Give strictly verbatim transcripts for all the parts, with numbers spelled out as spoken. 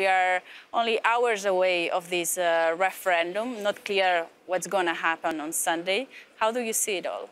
We are only hours away of this uh, referendum, not clear what's going to happen on Sunday. How do you see it all?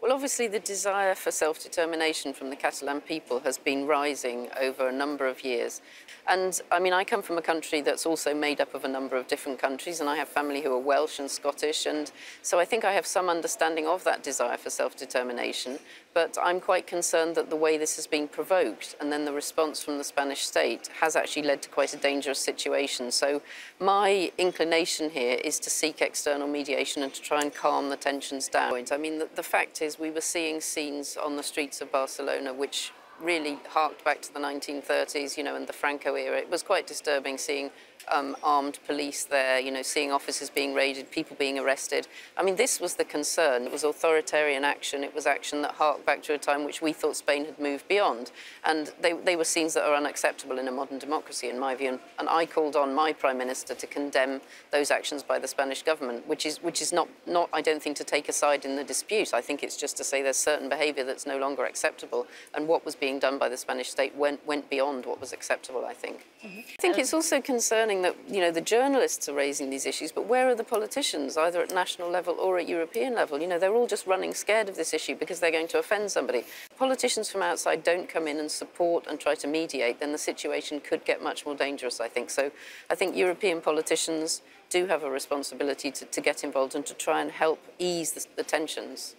Well, obviously the desire for self-determination from the Catalan people has been rising over a number of years. And, I mean, I come from a country that's also made up of a number of different countries, and I have family who are Welsh and Scottish, and so I think I have some understanding of that desire for self-determination. But I'm quite concerned that the way this has been provoked, and then the response from the Spanish state, has actually led to quite a dangerous situation. So my inclination here is to seek external mediation and to try and calm the tensions down. I mean, the, the fact is, we were seeing scenes on the streets of Barcelona which really harked back to the nineteen thirties, you know, and the Franco era. It was quite disturbing seeing um, armed police there, you know, seeing offices being raided, people being arrested. I mean, this was the concern. It was authoritarian action. It was action that harked back to a time which we thought Spain had moved beyond. And they, they were scenes that are unacceptable in a modern democracy, in my view. And, and I called on my Prime Minister to condemn those actions by the Spanish government, which is, which is not, not, I don't think, to take a side in the dispute. I think it's just to say there's certain behaviour that's no longer acceptable. And what was being being done by the Spanish state went, went beyond what was acceptable, I think. Mm-hmm. I think it's also concerning that, you know, the journalists are raising these issues, but where are the politicians, either at national level or at European level? You know, they're all just running scared of this issue because they're going to offend somebody. Politicians from outside don't come in and support and try to mediate, then the situation could get much more dangerous, I think. So I think European politicians do have a responsibility to, to get involved and to try and help ease the, the tensions.